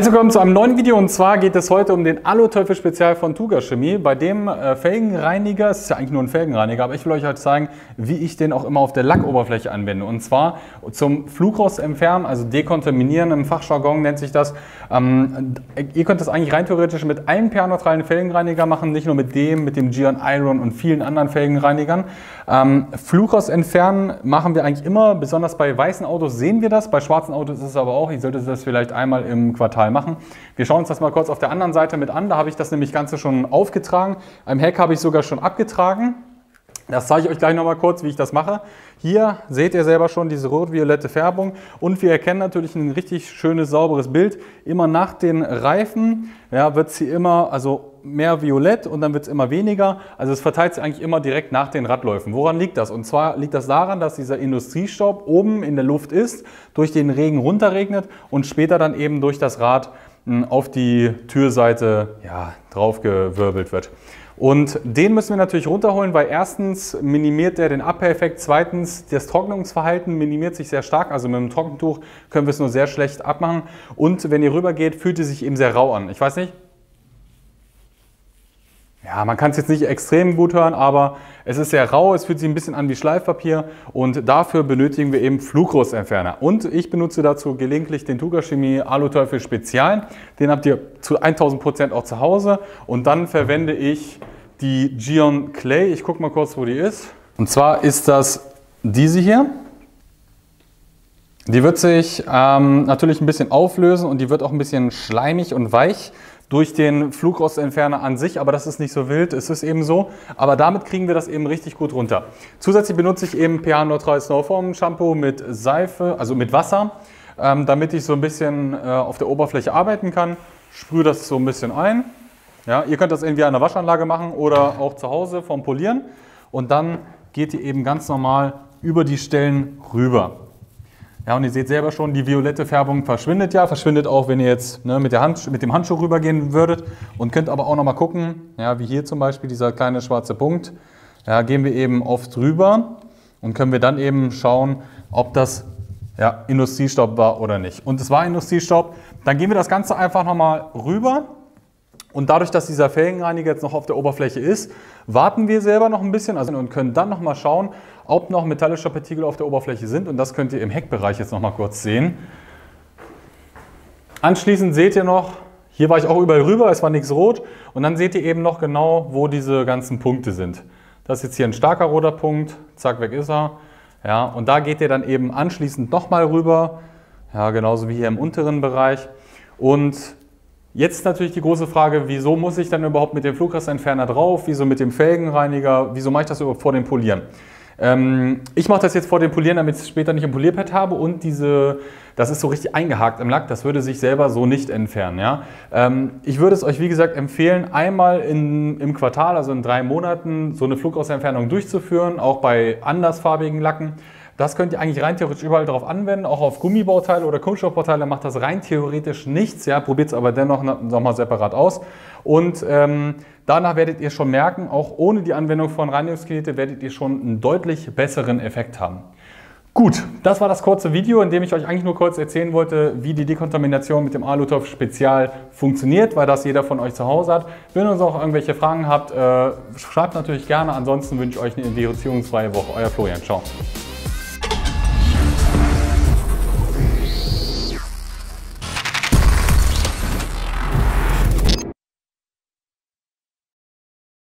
Herzlich willkommen zu einem neuen Video, und zwar geht es heute um den Alu-Teufel Spezial von Tuga Chemie. Bei dem Felgenreiniger, es ist ja eigentlich nur ein Felgenreiniger, aber ich will euch heute zeigen, wie ich den auch immer auf der Lackoberfläche anwende. Und zwar zum Flugrost entfernen, also dekontaminieren, im Fachjargon nennt sich das. Ihr könnt das eigentlich rein theoretisch mit allen pH-neutralen Felgenreiniger machen, nicht nur mit dem Gyeon Iron und vielen anderen Felgenreinigern. Flugrost entfernen machen wir eigentlich immer, besonders bei weißen Autos sehen wir das, bei schwarzen Autos ist es aber auch, ich sollte das vielleicht einmal im Quartal machen. Wir schauen uns das mal kurz auf der anderen Seite mit an. Da habe ich das nämlich Ganze schon aufgetragen. Am Heck habe ich sogar schon abgetragen. Das zeige ich euch gleich nochmal kurz, wie ich das mache. Hier seht ihr selber schon diese rot-violette Färbung, und wir erkennen natürlich ein richtig schönes, sauberes Bild. Immer nach den Reifen wird es hier immer, also mehr violett, und dann wird es immer weniger. Also es verteilt sich eigentlich immer direkt nach den Radläufen. Woran liegt das? Und zwar liegt das daran, dass dieser Industriestaub oben in der Luft ist, durch den Regen runterregnet und später dann eben durch das Rad auf die Türseite draufgewirbelt wird. Und den müssen wir natürlich runterholen, weil erstens minimiert er den Abperleffekt, zweitens das Trocknungsverhalten minimiert sich sehr stark, also mit dem Trockentuch können wir es nur sehr schlecht abmachen, und wenn ihr rüber geht, fühlt es sich eben sehr rau an. Ich weiß nicht, ja, man kann es jetzt nicht extrem gut hören, aber es ist sehr rau, es fühlt sich ein bisschen an wie Schleifpapier, und dafür benötigen wir eben Flugrostentferner. Und ich benutze dazu gelegentlich den Tuga Chemie Alu-Teufel Spezial, den habt ihr zu 1000% auch zu Hause, und dann verwende ich die Gyeon Clay, ich gucke mal kurz, wo die ist. Und zwar ist das diese hier. Die wird sich natürlich ein bisschen auflösen, und die wird auch ein bisschen schleimig und weich durch den Flugrostentferner an sich, aber das ist nicht so wild, es ist eben so. Aber damit kriegen wir das eben richtig gut runter. Zusätzlich benutze ich eben pH-neutrales Snowform-Shampoo mit Seife, also mit Wasser, damit ich so ein bisschen auf der Oberfläche arbeiten kann. Sprühe das so ein bisschen ein. Ja, ihr könnt das irgendwie an der Waschanlage machen oder auch zu Hause vom Polieren. Und dann geht ihr eben ganz normal über die Stellen rüber. Ja, und ihr seht selber schon, die violette Färbung verschwindet ja, verschwindet auch, wenn ihr jetzt mit dem Handschuh rübergehen würdet, und könnt aber auch nochmal gucken, wie hier zum Beispiel dieser kleine schwarze Punkt, gehen wir eben oft drüber und können wir dann eben schauen, ob das Industriestaub war oder nicht. Und es war Industriestaub, dann gehen wir das Ganze einfach nochmal rüber. Und dadurch, dass dieser Felgenreiniger jetzt noch auf der Oberfläche ist, warten wir selber noch ein bisschen und können dann nochmal schauen, ob noch metallische Partikel auf der Oberfläche sind. Und das könnt ihr im Heckbereich jetzt nochmal kurz sehen. Anschließend seht ihr noch, hier war ich auch überall rüber, es war nichts rot. Und dann seht ihr eben noch genau, wo diese ganzen Punkte sind. Das ist jetzt hier ein starker roter Punkt, zack, weg ist er. Ja, und da geht ihr dann eben anschließend nochmal rüber, genauso wie hier im unteren Bereich. Und jetzt natürlich die große Frage, wieso muss ich dann überhaupt mit dem Flugrostentferner drauf, wieso mit dem Felgenreiniger, wieso mache ich das überhaupt vor dem Polieren? Ich mache das jetzt vor dem Polieren, damit ich es später nicht im Polierpad habe, und das ist so richtig eingehakt im Lack, das würde sich selber so nicht entfernen. Ja? Ich würde es euch wie gesagt empfehlen, einmal im Quartal, also in 3 Monaten, so eine Flugrostentfernung durchzuführen, auch bei andersfarbigen Lacken. Das könnt ihr eigentlich rein theoretisch überall drauf anwenden, auch auf Gummibauteile oder Kunststoffbauteile macht das rein theoretisch nichts. Ja, probiert es aber dennoch nochmal separat aus. Und danach werdet ihr schon merken, auch ohne die Anwendung von Reinigungsknete werdet ihr schon einen deutlich besseren Effekt haben. Gut, das war das kurze Video, in dem ich euch eigentlich nur kurz erzählen wollte, wie die Dekontamination mit dem Alu-Teufel Spezial funktioniert, weil das jeder von euch zu Hause hat. Wenn ihr uns auch irgendwelche Fragen habt, schreibt natürlich gerne. Ansonsten wünsche ich euch eine virusfreie Woche. Euer Florian, ciao.